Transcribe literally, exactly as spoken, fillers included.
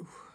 Oof.